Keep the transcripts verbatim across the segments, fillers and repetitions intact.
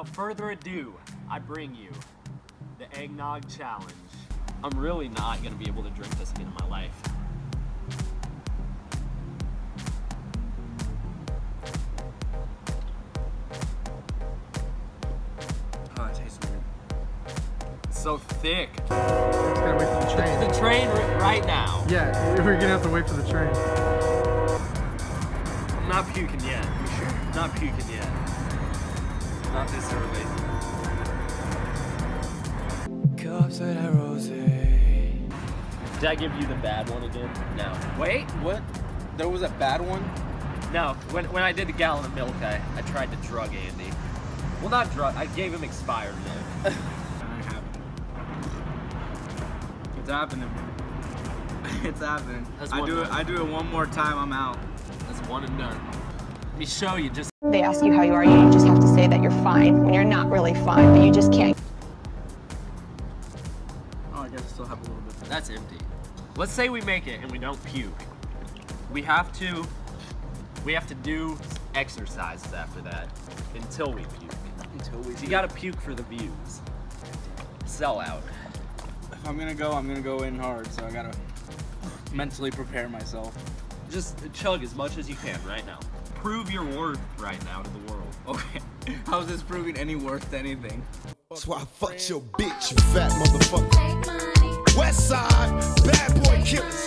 Without further ado, I bring you the Eggnog Challenge. I'm really not gonna be able to drink this again in my life. Oh, it tastes weird. It's so thick. It's gotta wait for the train. It's the train right now. Yeah, we're gonna have to wait for the train. I'm not puking yet. You sure? Not puking yet. Not this early. Cups that I rose. Did I give you the bad one again? No. Wait, what? There was a bad one? No. When when I did the gallon of milk, I, I tried to drug Andy. Well, not drug. I gave him expired milk. It's happening. It's happening. That's I do time. it. I do it one more time. I'm out. That's one and done. Let me show you just. They ask you how you are, you just have to say that you're fine when you're not really fine, but you just can't. Oh, I guess I still have a little bit. That's empty. Let's say we make it and we don't puke. We have to, we have to do exercises after that until we puke. Until we. So you gotta puke for the views. Sell out. If I'm gonna go, I'm gonna go in hard, so I gotta mentally prepare myself. Just chug as much as you can right now. Prove your worth right now to the world. Okay. How's this proving any worth to anything? So I fucked your bitch, you fat motherfucker. Westside, bad boy killers.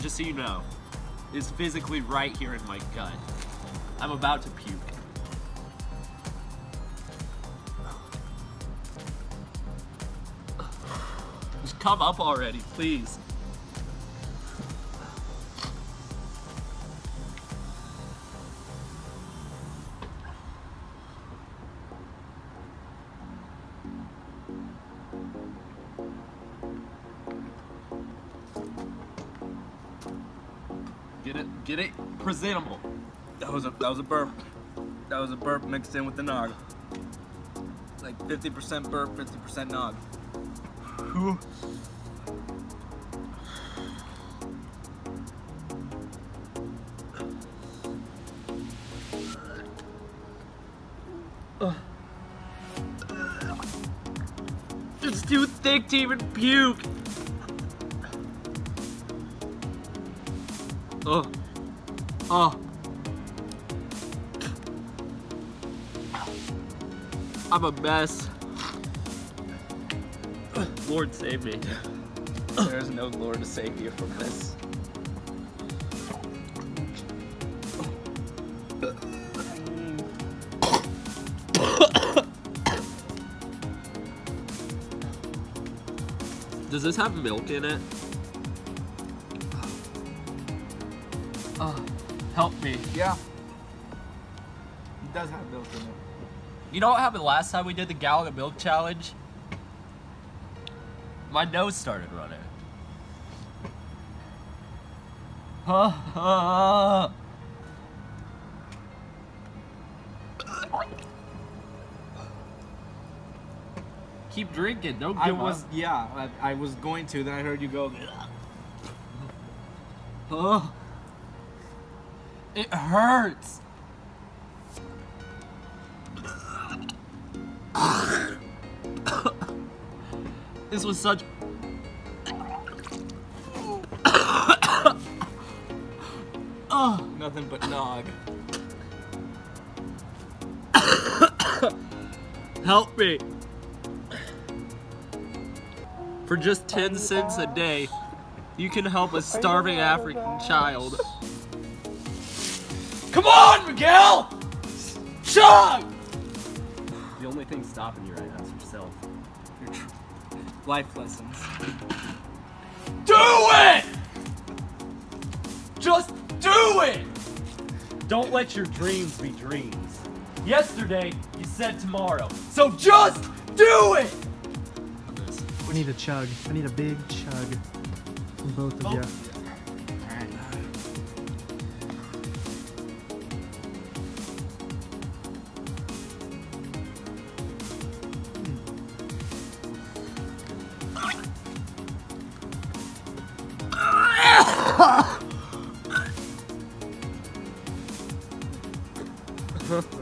Just so you know, it's physically right here in my gut. I'm about to puke. Just come up already, please. Get it, get it, presentable. That was a that was a burp. That was a burp mixed in with the nog. Like fifty percent burp, fifty percent nog. Ooh. It's too thick to even puke. Oh, oh, I'm a mess. Lord save me. There's no Lord to save you from this. Does this have milk in it? Oh, help me. Yeah. It does have milk in it. You know what happened last time we did the gallon of milk challenge? My nose started running. Oh, keep drinking, don't give I was, up. Yeah, I, I was going to, then I heard you go. Oh. It hurts. This was such. Oh. Nothing but nog. Help me. For just ten cents a day, you can help a starving African child. Come on, Miguel! Chug! The only thing stopping you right now is yourself. Your life lessons. Do it! Just do it! Don't let your dreams be dreams. Yesterday, you said tomorrow. So just do it! We need a chug. I need a big chug from both of oh. you.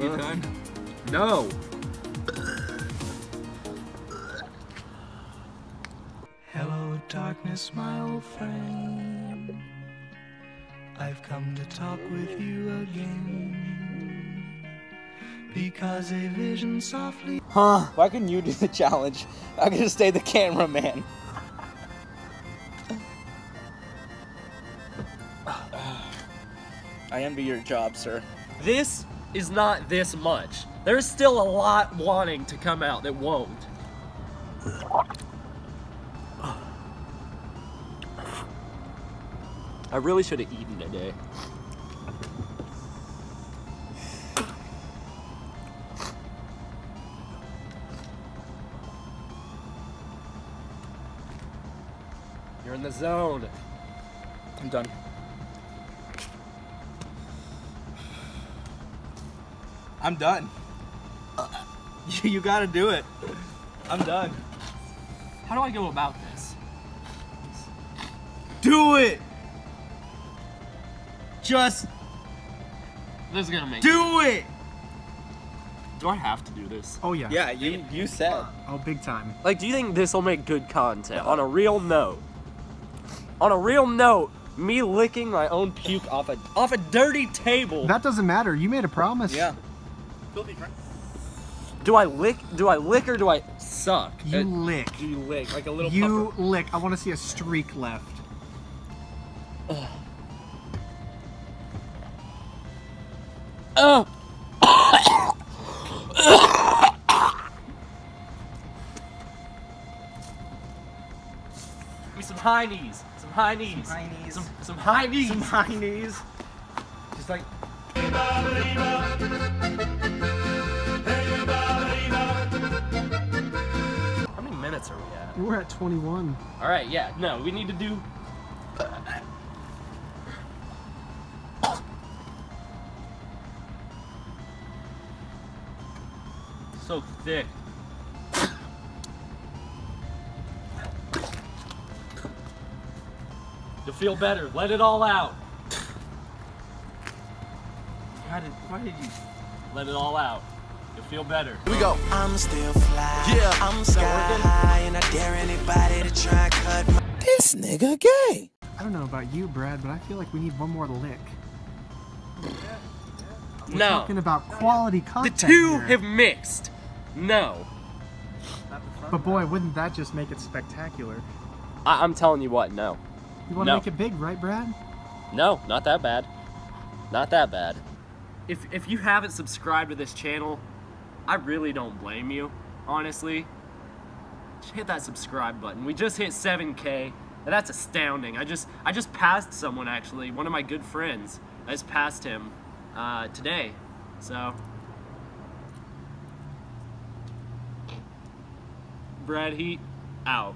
You done? No. kindness, my old friend. I've come to talk with you again, because a vision softly... Huh? Why couldn't you do the challenge? I could have stayed the cameraman. I envy your job, sir. This is not this much. There's still a lot wanting to come out that won't. I really should have eaten today. You're in the zone. I'm done. I'm done. You gotta do it. I'm done. How do I go about this? Do it! Just... This is gonna make... Do it! Do I have to do this? Oh yeah. Yeah, you, you said. Oh, big time. Like, do you think this'll make good content? On a real note. On a real note, me licking my own puke off a, off a dirty table. That doesn't matter. You made a promise. Yeah. Filthy drink. Do I lick? Do I lick or do I suck? You it, lick. You lick like a little. You puffer. Lick. I want to see a streak left. Ugh. Oh. Some high knees. Some high knees. Some high knees. Some, some high knees. Some high knees. Just like. Are we at? We're at twenty-one. All right, yeah, no, we need to do... So thick. You'll feel better. Let it all out. Why did, why did you... Let it all out. You'll feel better. Here we go. I'm still fly. Yeah. I'm sky high and I dare anybody to try cut my... This nigga gay. I don't know about you, Brad, but I feel like we need one more lick. Yeah, yeah. We're no. talking about quality content. The two here. have mixed. No. But boy, wouldn't that just make it spectacular? I I'm telling you what, no. You want to no. make it big, right, Brad? No, not that bad. Not that bad. If if you haven't subscribed to this channel, I really don't blame you, honestly. Just hit that subscribe button. We just hit seven K. That's astounding. I just I just passed someone, actually, one of my good friends. I just passed him uh, today, so. BradHeat out.